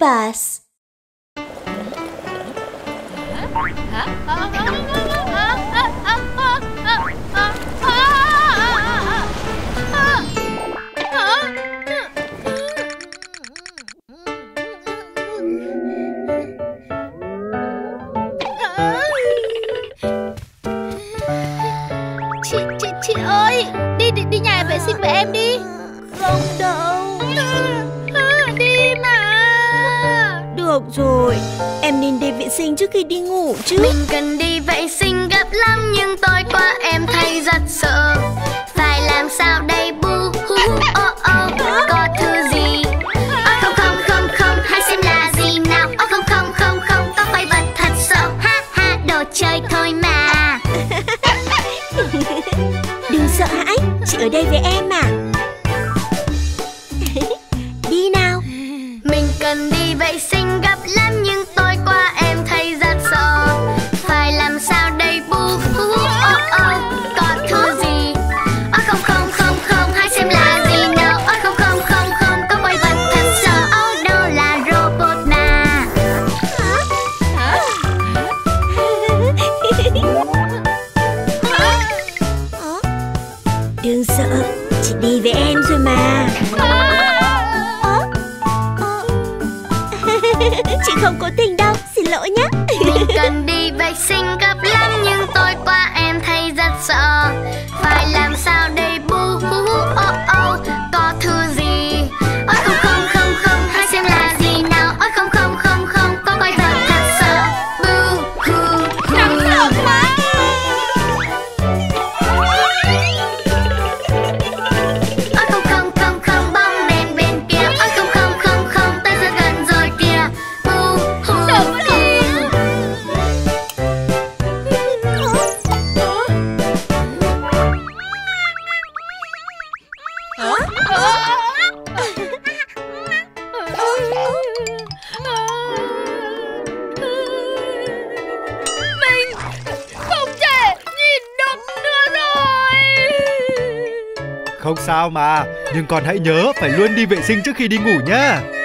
bus. Chị ơi, đi nhà vệ sinh với em đi. Không đâu. Đi mà. Được rồi, em nên đi vệ sinh trước khi đi ngủ chứ. Mình cần đi vệ sinh gấp lắm, nhưng tối qua em thấy rất sợ. Phải làm sao đây bu hu hu ô ô. Có thứ gì? Ô không không không không, hãy xem là gì nào. Ô không không không không, có quái vật thật sợ. Ha ha, đồ chơi thôi mà. Đừng sợ hãi, chị ở đây với em mà. Đi nào. Mình cần đi vệ sinh gấp lắm, nhưng tối qua em thấy rất sợ. Phải làm sao đây bu hu hu ô ô. Có thứ gì? Ô không không không không, hãy xem là gì nào. Ô không không không không, có quái vật thật sợ. Ô đâu là robot mà. Đừng sợ, chị đi với em rồi mà. Chị không cố tình đâu, xin lỗi nhé. Mình cần đi vệ sinh gấp lắm, nhưng tối qua em thấy rất sợ. Phải làm sao đây bu hu hu ô ô. Có thứ gì? Ôi không không không không, hãy xem là gì nào. Ôi không không không không, có quái vật thật sợ. Bu hu hu. Nóng sợ quá. Ôi không không không không, bóng đèn bên kia. Ôi không không không không, tới rất gần rồi kìa. Bu hu hu. Mình không thể nhìn được nữa rồi. Không sao mà, nhưng còn hãy nhớ phải luôn đi vệ sinh trước khi đi ngủ nhá.